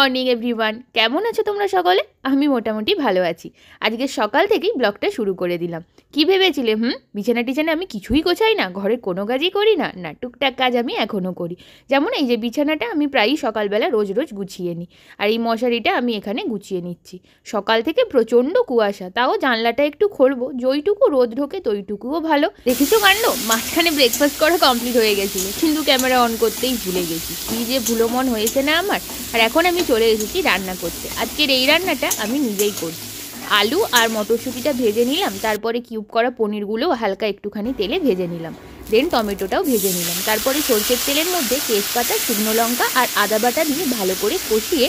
Morning everyone केमन आছো তোমরা সকলে। আমি মোটামুটি ভালো আছি। আজকে সকাল থেকেই ব্লগটা শুরু করে দিলাম। কি ভেবেছিলে বিছানা টিছানা আমি কিছুই গোছাই না, ঘরে কোনো কাজই করি না, না টুকটাক কাজ আমি এখনও করি। যেমন এই যে বিছানাটা আমি প্রায়ই সকালবেলা রোজ রোজ গুছিয়ে নিই, আর এই মশারিটা আমি এখানে গুছিয়ে নিচ্ছি। সকাল থেকে প্রচণ্ড কুয়াশা, তাও জানলাটা একটু খুলবো, যেইটুকু রোদ ঢোকে তৈটুকুও ভালো। দেখেছো কাণ্ড, মাঝখানে ব্রেকফাস্ট করা কমপ্লিট হয়ে গেছিলো, কিন্তু ক্যামেরা অন করতেই ভুলে গেছি। কি যে ভুলো মন হয়েছে না আমার। আর এখন আমি চলে এসেছি রান্না করতে। আজকের এই রান্নাটা আমি নিজেই করছি। আলু আর মটরশুঁটিটা ভেজে নিলাম, তারপরে কিউব করা পনিরগুলো হালকা একটুখানি তেলে ভেজে নিলাম, দেন টমেটোটাও ভেজে নিলাম। তারপরে সরষের তেলের মধ্যে তেজপাতা, শুকনো লঙ্কা আর আদা বাটা দিয়ে ভালো করে কষিয়ে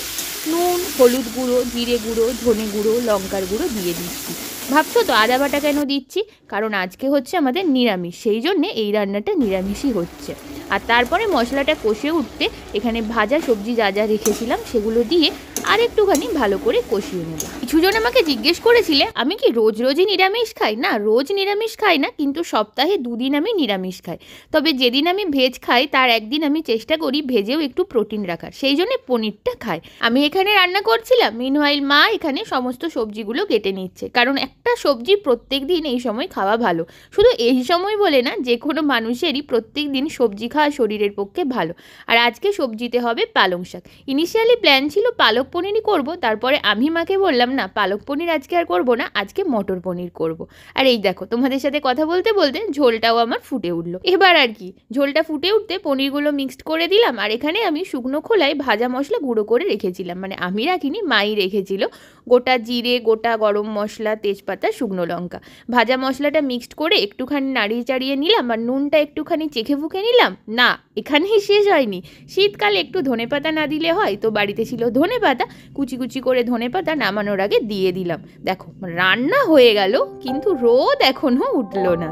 নুন, হলুদ গুঁড়ো, জিরে গুঁড়ো, ধনে গুঁড়ো, লঙ্কার গুঁড়ো দিয়ে দিচ্ছি। ভাবছো তো আদা বাটা কেন দিচ্ছি? কারণ আজকে হচ্ছে আমাদের নিরামিষ, সেই জন্যে এই রান্নাটা নিরামিষই হচ্ছে। আর তারপরে মশলাটা কষে উঠতে এখানে ভাজা সবজি যা যা রেখেছিলাম সেগুলো দিয়ে আর একটুখানি ভালো করে কষিয়ে নেব। কিছুজন আমাকে জিজ্ঞেস করেছিলে আমি কি রোজ রোজই নিরামিষ খাই। না, রোজ নিরামিষ খাই না, কিন্তু সপ্তাহে দুদিন আমি নিরামিষ খাই। তবে যেদিন আমি ভেজ খাই তার একদিন আমি চেষ্টা করি ভেজেও একটু প্রোটিন রাখার, সেই জন্য পনিরটা খাই। আমি এখানে রান্না করছিলাম, মিনওয়াইল মা এখানে সমস্ত সবজিগুলো কেটে নিচ্ছে, কারণ একটা সবজি প্রত্যেক দিন এই সময় খাওয়া ভালো। শুধু এই সময় বলে না, যে কোনো মানুষেরই প্রত্যেক দিন সবজি খাওয়া শরীরের পক্ষে ভালো। আর আজকে সবজিতে হবে পালং শাক। ইনিশিয়ালি প্ল্যান ছিল পালক পনিরই করব, তারপরে আমি মাকে বললাম না পালক পনির আজকে আর করব না, আজকে মটর পনির করব। আর এই দেখো তোমাদের সাথে কথা বলতে বলতে ঝোলটাও আমার ফুটে উঠলো। এবার আর কি, ঝোলটা ফুটে উঠতে পনিরগুলো মিক্সড করে দিলাম। আর এখানে আমি শুকনো খোলায় ভাজা মশলা গুঁড়ো করে রেখেছিলাম, মানে আমি রাখিনি, মাই রেখেছিল। গোটা জিরে, গোটা গরম মশলা, তেজপাতা, শুকনো লঙ্কা, ভাজা মশলাটা মিক্সড করে একটুখানি নাড়িয়ে চাড়িয়ে নিলাম। আর নুনটা একটুখানি চেখে ফুঁকে নিলাম। না, এখানেই শেষ হয়নি। শীতকালে একটু ধনে পাতা না দিলে হয়, তো বাড়িতে ছিল ধনে পাতা, কুচি কুচি করে ধনে পাতা নামানোর আগে দিয়ে দিলাম। দেখো রান্না হয়ে গেল, কিন্তু রোদ এখনো উঠলো না।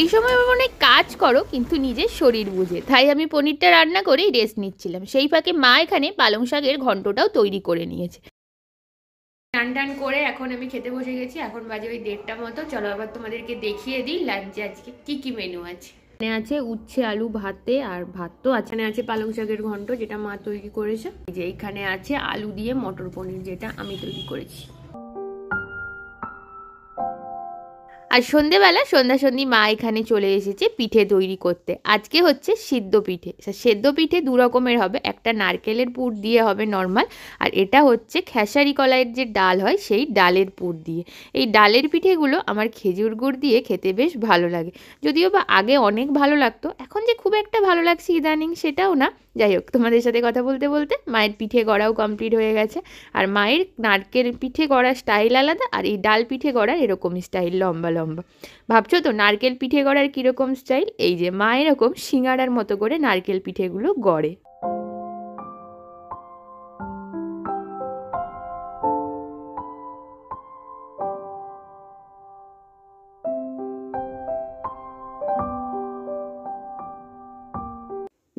এই সময় আমার মনে কাজ করো কিন্তু নিজের শরীর বুঝে, তাই আমি পনিরটা রান্না করেই রেস্ট নিচ্ছিলাম। সেই ফাঁকে মা এখানে পালং শাকের ঘন্টটাও তৈরি করে নিয়েছে। টান টান করে এখন আমি খেতে বসে গেছি। এখন বাজে ওই 1:30টা মতো। চলো আবার তোমাদেরকে দেখিয়ে দিই লাঞ্চে আজকে কি কি মেনু আছে। এখানে আছে উচ্ছে আলু ভাতে আর ভাত তো আছে, এখানে আছে পালং শাকের ঘন্ট যেটা মা তৈরি করেছে, যে এখানে আছে আলু দিয়ে মটর পনির যেটা আমি তৈরি করেছি। আর সন্ধ্যেবেলা সন্ধ্যা মা এখানে চলে এসেছে পিঠে তৈরি করতে। আজকে হচ্ছে সিদ্ধ পিঠে। সেদ্ধ পিঠে দু রকমের হবে, একটা নারকেলের পুর দিয়ে হবে নর্মাল, আর এটা হচ্ছে খেসারি কলাইয়ের যে ডাল হয় সেই ডালের পুর দিয়ে। এই ডালের পিঠেগুলো আমার খেজুর গুড় দিয়ে খেতে বেশ ভালো লাগে, যদিও বা আগে অনেক ভালো লাগতো, এখন যে খুব একটা ভালো লাগছে ইদানিং সেটাও না। যাই হোক, তোমাদের সাথে কথা বলতে বলতে মায়ের পিঠে গড়াও কমপ্লিট হয়ে গেছে। আর মায়ের নারকেল পিঠে গড়ার স্টাইল আলাদা, আর এই ডাল পিঠে গড়ার এরকম স্টাইল লম্বা লম্বা। ভাবছো তো নারকেল পিঠে গড়ার কীরকম স্টাইল? এই যে মা এরকম সিঙাড়ার মতো করে নারকেল পিঠেগুলো গড়ে।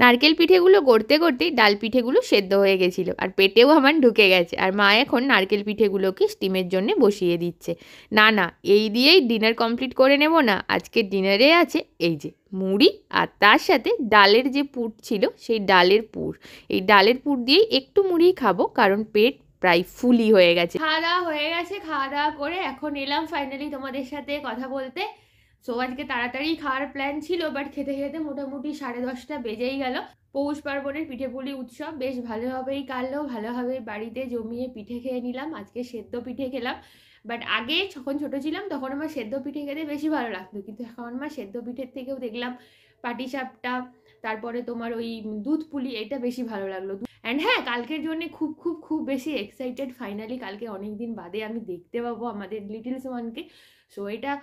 নারকেল পিঠেগুলো গড়তে গড়তেই ডাল পিঠেগুলো সেদ্ধ হয়ে গেছিলো, আর পেটেও আমার ঢুকে গেছে। আর মা এখন নারকেল পিঠেগুলোকে স্টিমের জন্য বসিয়ে দিচ্ছে। না না, এই দিয়েই ডিনার কমপ্লিট করে নেব না। আজকে ডিনারে আছে এই যে মুড়ি, আর তার সাথে ডালের যে পুর ছিল সেই ডালের পুর, এই ডালের পুর দিয়েই একটু মুড়ি খাবো, কারণ পেট প্রায় ফুলি হয়ে গেছে। খাওয়া দাওয়া করে এখন এলাম ফাইনালি তোমাদের সাথে কথা বলতে। সো আজকে তাড়াতাড়ি খাওয়ার প্ল্যান ছিল, বাট খেতে খেতে মোটামুটি 10:30টা বেজেই গেল। পৌষ পার্বণের পিঠেপুলি উৎসব বেশ ভালোভাবেই কাটলো, ভালোভাবে বাড়িতে জমিয়ে পিঠে খেয়ে নিলাম। আজকে সেদ্ধ পিঠে খেলাম, বাট আগে যখন ছোটো ছিলাম তখন আমার সেদ্ধ পিঠে খেতে বেশি ভালো লাগতো, কিন্তু এখন আমার সেদ্ধ পিঠের থেকেও দেখলাম পাটিসাপটা, তারপরে তোমার ওই দুধ পুলি, এটা বেশি ভালো লাগলো। অ্যান্ড হ্যাঁ, কালকের জন্যে খুব খুব খুব বেশি এক্সাইটেড। ফাইনালি কালকে অনেক দিন বাদে আমি দেখতে পাবো আমাদের লিটল সোয়ানকে। সো এটা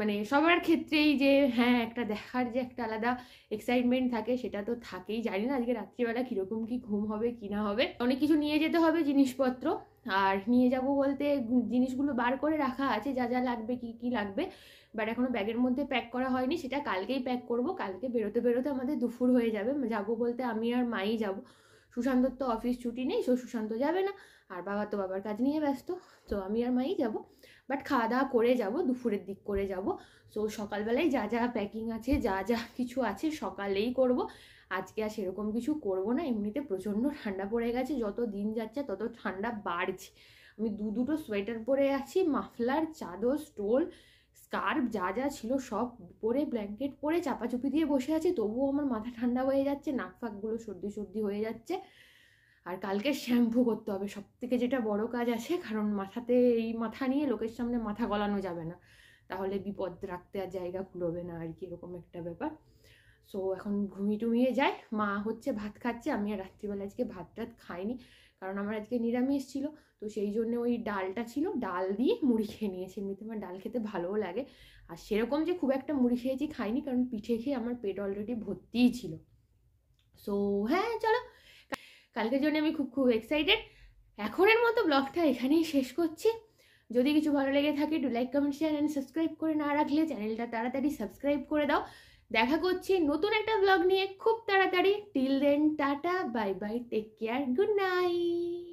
মানে সবার ক্ষেত্রেই যে হ্যাঁ একটা দেখার যে একটা আলাদা এক্সাইটমেন্ট থাকে সেটা তো থাকেই। জানি না আজকে রাত্রিবেলা কীরকম কি ঘুম হবে কি না হবে। অনেক কিছু নিয়ে যেতে হবে জিনিসপত্র, আর নিয়ে যাব বলতে জিনিসগুলো বার করে রাখা আছে যা যা লাগবে কি কি লাগবে, বাট এখনও ব্যাগের মধ্যে প্যাক করা হয়নি, সেটা কালকেই প্যাক করব। কালকে বেরোতে বেরোতে আমাদের দুপুর হয়ে যাবে। যাব বলতে আমি আর মাই যাব। সুশান্তর তো অফিস ছুটি নেই, সো সুশান্ত যাবে না, আর বাবা তো বাবার কাজ নিয়ে ব্যস্ত, তো আমি আর মাই যাব। বাট খাওয়া দাওয়া করে যাব, দুপুরের দিক করে যাব। সো সকালবেলায় যা যা প্যাকিং আছে যা যা কিছু আছে সকালেই করব। आज के সেরকম কিছু করব না। এমনিতে প্রচন্ড ঠান্ডা পড়ে গেছে, যত দিন যাচ্ছে তত ঠান্ডা বাড়ছে। আমি দুটো সোয়েটার পরে আছি, মাফলার, চাদর, স্টোল, স্কার্ফ যা যা ছিল সব পরে ব্ল্যাঙ্কেট পরে চাপাচুপি দিয়ে বসে আছি, তবুও আমার মাথা ঠান্ডা হয়ে যাচ্ছে, নাক ফাকগুলো সর্দি সর্দি হয়ে যাচ্ছে। আর কালকে শ্যাম্পু করতে হবে, সব থেকে যেটা বড় কাজ আছে, কারণ মাথাতে এই মাথা নিয়ে লোকের সামনে মাথা গলানো যাবে না, তাহলে বিপদ রাখতে আর জায়গা খুলবে না আর কি, এরকম একটা ব্যাপার। সো এখন ঘুমিয়ে টুমিয়ে যাই, মা হচ্ছে ভাত খাচ্ছে, আমি আর রাত্রিবেলা আজকে ভাত টাত খাইনি কারণ আমার আজকে নিরামিষ ছিল, তো সেই জন্য ওই ডালটা ছিল, ডাল দিয়ে মুড়ি খেয়ে নিয়েছি। এমনিতে আমার ডাল খেতে ভালোও লাগে, আর সেরকম যে খুব একটা মুড়ি খেয়েছি খাইনি, কারণ পিঠে খেয়ে আমার পেট অলরেডি ভর্তিই ছিল। সো হ্যাঁ চলো, কালকের জন্য আমি খুব খুব এক্সাইটেড। এখনের মতো ব্লগটা এখানেই শেষ করছি। যদি কিছু ভালো লেগে থাকে do like, comment, share and subscribe করে না রাখলে চ্যানেলটা তাড়াতাড়ি সাবস্ক্রাইব করে দাও। দেখা করছি নতুন একটা ব্লগ নিয়ে খুব তাড়াতাড়ি। Till then tata, bye bye, take care, good night.